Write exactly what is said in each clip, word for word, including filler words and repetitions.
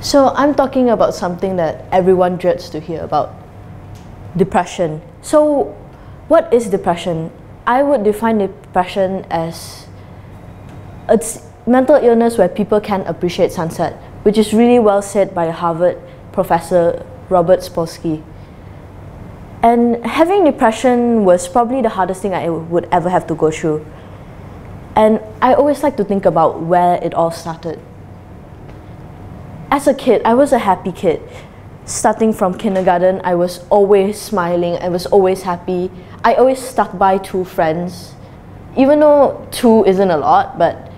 So I'm talking about something that everyone dreads to hear about, depression. So what is depression? I would define depression as it's mental illness where people can't appreciate sunset, which is really well said by Harvard professor Robert Spolsky. And having depression was probably the hardest thing I would ever have to go through. And I always like to think about where it all started. As a kid, I was a happy kid. Starting from kindergarten, I was always smiling, I was always happy. I always stuck by two friends, even though two isn't a lot, but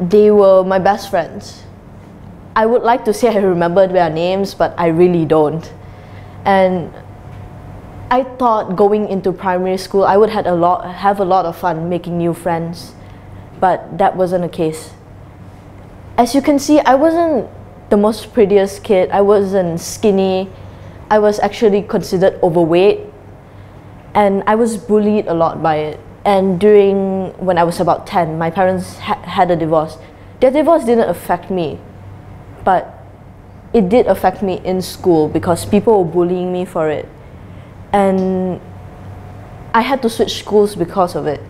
they were my best friends. I would like to say I remember their names, but I really don't. And I thought going into primary school, I would had a lot, have a lot of fun making new friends, but that wasn't the case. As you can see, I wasn't the most prettiest kid, I wasn't skinny, I was actually considered overweight, and I was bullied a lot by it. And during, when I was about ten, my parents ha had a divorce. Their divorce didn't affect me, but it did affect me in school because people were bullying me for it. And I had to switch schools because of it.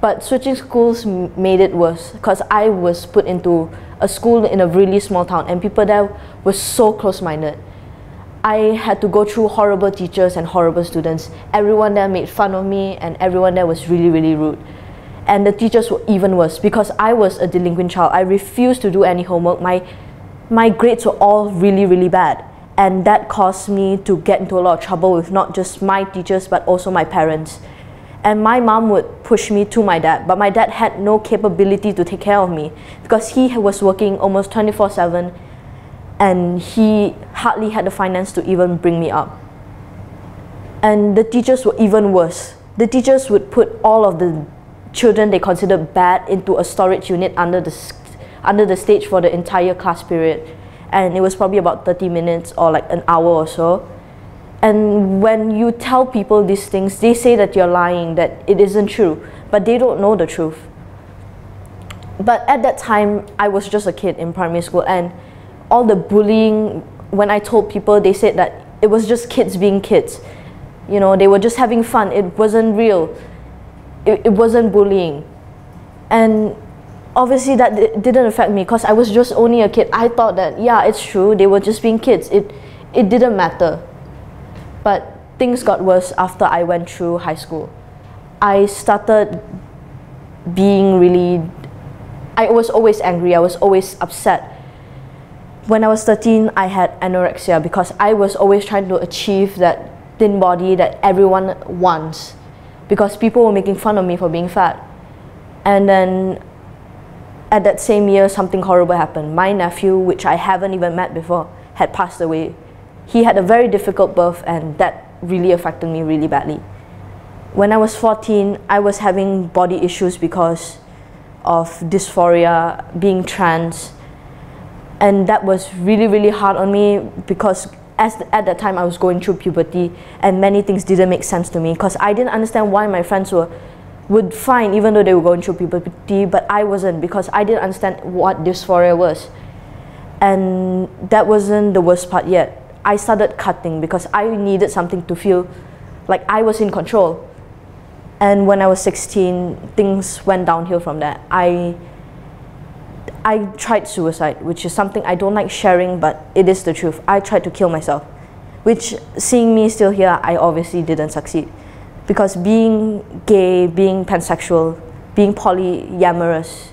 But switching schools made it worse because I was put into a school in a really small town and people there were so close-minded. I had to go through horrible teachers and horrible students. Everyone there made fun of me and everyone there was really, really rude. And the teachers were even worse because I was a delinquent child. I refused to do any homework. My, my grades were all really, really bad. And that caused me to get into a lot of trouble with not just my teachers but also my parents. And my mom would push me to my dad, but my dad had no capability to take care of me because he was working almost twenty-four seven and he hardly had the finance to even bring me up. And the teachers were even worse. The teachers would put all of the children they considered bad into a storage unit under the, under the stage for the entire class period. And it was probably about thirty minutes or like an hour or so. And when you tell people these things, they say that you're lying, that it isn't true, but they don't know the truth. But at that time, I was just a kid in primary school, and all the bullying, when I told people, they said that it was just kids being kids. You know, they were just having fun, it wasn't real, it, it wasn't bullying. And obviously that didn't affect me because I was just only a kid. I thought that, yeah, it's true, they were just being kids, it, it didn't matter. But things got worse after I went through high school. I started being really... I was always angry, I was always upset. When I was thirteen, I had anorexia because I was always trying to achieve that thin body that everyone wants because people were making fun of me for being fat. And then at that same year, something horrible happened. My nephew, which I haven't even met before, had passed away. He had a very difficult birth and that really affected me really badly. When I was fourteen, I was having body issues because of dysphoria, being trans, and that was really, really hard on me because as the, at that time I was going through puberty and many things didn't make sense to me because I didn't understand why my friends were would fine even though they were going through puberty, but I wasn't because I didn't understand what dysphoria was. And that wasn't the worst part yet. I started cutting because I needed something to feel like I was in control. And when I was sixteen, things went downhill from there. I, I tried suicide, which is something I don't like sharing, but it is the truth. I tried to kill myself, which seeing me still here, I obviously didn't succeed. Because being gay, being pansexual, being polyamorous,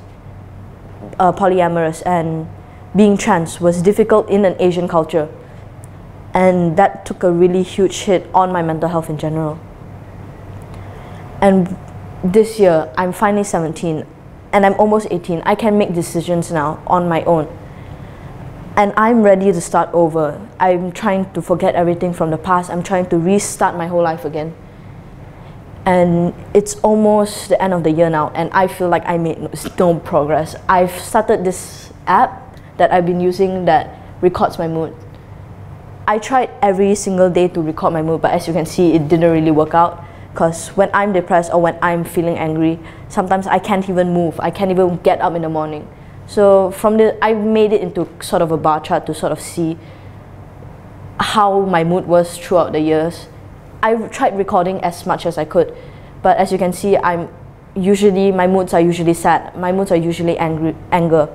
uh, polyamorous and being trans was difficult in an Asian culture. And that took a really huge hit on my mental health in general. And this year, I'm finally seventeen, and I'm almost eighteen. I can make decisions now on my own. And I'm ready to start over. I'm trying to forget everything from the past. I'm trying to restart my whole life again. And it's almost the end of the year now, and I feel like I made no progress. I've started this app that I've been using that records my mood. I tried every single day to record my mood, but as you can see, it didn't really work out because when I'm depressed or when I'm feeling angry, sometimes I can't even move. I can't even get up in the morning. So from the, I made it into sort of a bar chart to sort of see how my mood was throughout the years. I tried recording as much as I could, but as you can see, I'm usually, my moods are usually sad, my moods are usually angry, anger.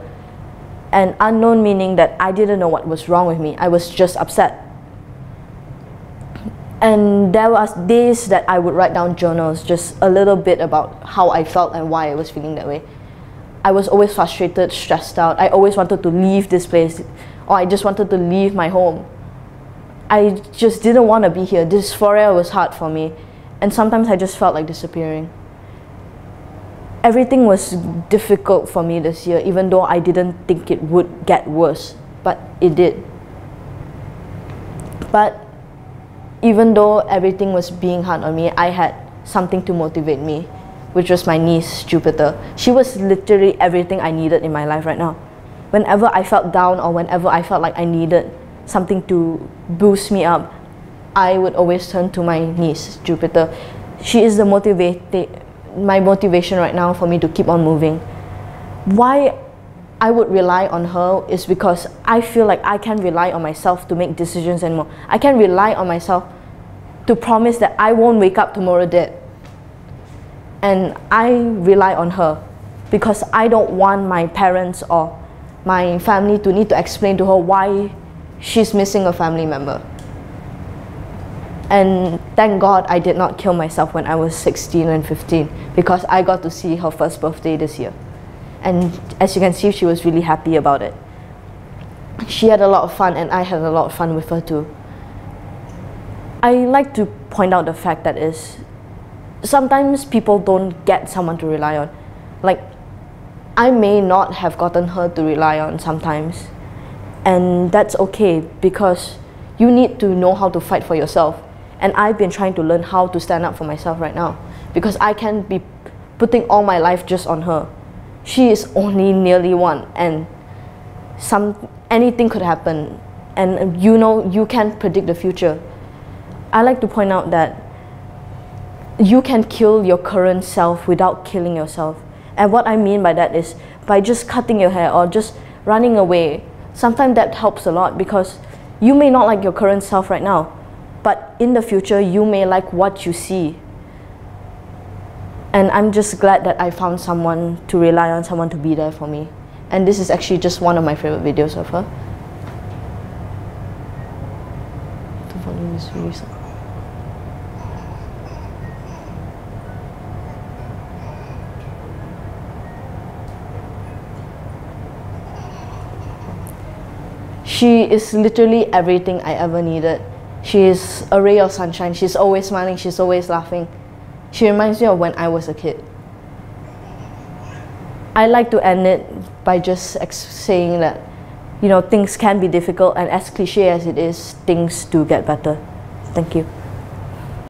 And unknown meaning that I didn't know what was wrong with me, I was just upset. And there was days that I would write down journals, just a little bit about how I felt and why I was feeling that way. I was always frustrated, stressed out, I always wanted to leave this place, or I just wanted to leave my home. I just didn't want to be here. Dysphoria was hard for me, and sometimes I just felt like disappearing. Everything was difficult for me this year, even though I didn't think it would get worse, but it did. But even though everything was being hard on me, I had something to motivate me, which was my niece, Jupiter. She was literally everything I needed in my life right now. Whenever I felt down or whenever I felt like I needed something to boost me up, I would always turn to my niece, Jupiter. She is the motivate my motivation right now for me to keep on moving. Why I would rely on her is because I feel like I can rely on myself to make decisions anymore. I can rely on myself to promise that I won't wake up tomorrow dead. And I rely on her because I don't want my parents or my family to need to explain to her why she's missing a family member. And thank God I did not kill myself when I was sixteen and fifteen, because I got to see her first birthday this year. And as you can see, she was really happy about it. She had a lot of fun and I had a lot of fun with her too. I like to point out the fact that is, sometimes people don't get someone to rely on. Like, I may not have gotten her to rely on sometimes. And that's okay, because you need to know how to fight for yourself. And I've been trying to learn how to stand up for myself right now, because I can't be putting all my life just on her. She is only nearly one, and some, anything could happen. And you know, you can't predict the future. I like to point out that you can kill your current self without killing yourself. And what I mean by that is by just cutting your hair or just running away. Sometimes that helps a lot, because you may not like your current self right now, but in the future you may like what you see. And I'm just glad that I found someone to rely on, someone to be there for me. And this is actually just one of my favorite videos of her. To follow this reason. She is literally everything I ever needed. She is a ray of sunshine. She's always smiling, she's always laughing. She reminds me of when I was a kid. I like to end it by just saying that, you know, things can be difficult, and as cliche as it is, things do get better. Thank you.